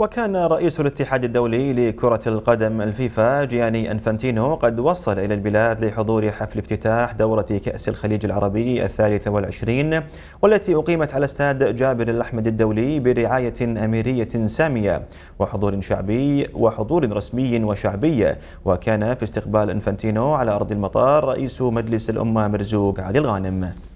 وكان رئيس الاتحاد الدولي لكرة القدم الفيفا جياني إنفانتينو قد وصل إلى البلاد لحضور حفل افتتاح دورة كأس الخليج العربي 23 والتي أقيمت على استاد جابر الأحمد الدولي برعاية أميرية سامية وحضور شعبي وحضور رسمي وشعبي. وكان في استقبال إنفانتينو على أرض المطار رئيس مجلس الأمة مرزوق علي الغانم.